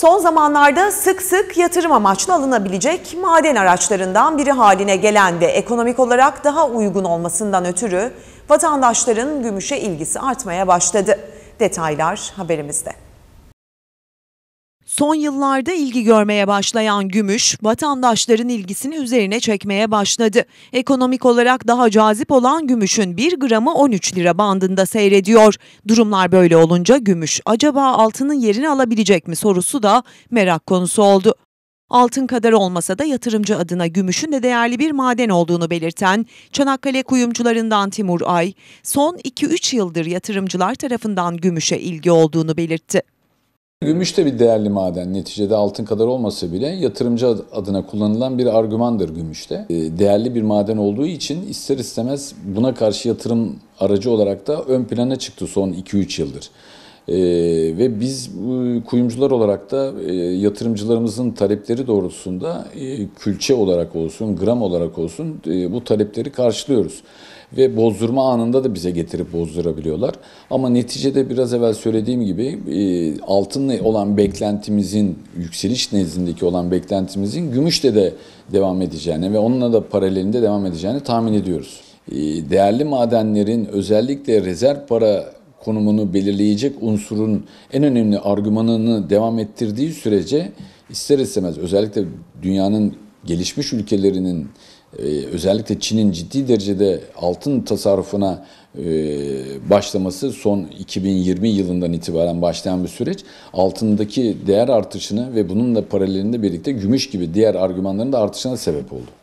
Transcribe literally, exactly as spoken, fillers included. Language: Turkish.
Son zamanlarda sık sık yatırım amaçlı alınabilecek maden araçlarından biri haline gelen ve ekonomik olarak daha uygun olmasından ötürü vatandaşların gümüşe ilgisi artmaya başladı. Detaylar haberimizde. Son yıllarda ilgi görmeye başlayan gümüş, vatandaşların ilgisini üzerine çekmeye başladı. Ekonomik olarak daha cazip olan gümüşün bir gramı on üç lira bandında seyrediyor. Durumlar böyle olunca gümüş acaba altının yerini alabilecek mi sorusu da merak konusu oldu. Altın kadar olmasa da yatırımcı adına gümüşün de değerli bir maden olduğunu belirten Çanakkale kuyumcularından Timur Ay, son iki üç yıldır yatırımcılar tarafından gümüşe ilgi olduğunu belirtti. Gümüş de bir değerli maden. Neticede altın kadar olmasa bile yatırımcı adına kullanılan bir argümandır gümüşte. Değerli bir maden olduğu için ister istemez buna karşı yatırım aracı olarak da ön plana çıktı son iki üç yıldır. Ve biz kuyumcular olarak da yatırımcılarımızın talepleri doğrultusunda külçe olarak olsun, gram olarak olsun bu talepleri karşılıyoruz. Ve bozdurma anında da bize getirip bozdurabiliyorlar. Ama neticede biraz evvel söylediğim gibi altınla olan beklentimizin, yükseliş nezdindeki olan beklentimizin gümüşte de devam edeceğini ve onunla da paralelinde devam edeceğini tahmin ediyoruz. Değerli madenlerin özellikle rezerv para konumunu belirleyecek unsurun en önemli argümanını devam ettirdiği sürece ister istemez özellikle dünyanın gelişmiş ülkelerinin Ee, özellikle Çin'in ciddi derecede altın tasarrufuna e, başlaması son iki bin yirmi yılından itibaren başlayan bir süreç altındaki değer artışını ve bununla paralelinde birlikte gümüş gibi diğer argümanların da artışına sebep oldu.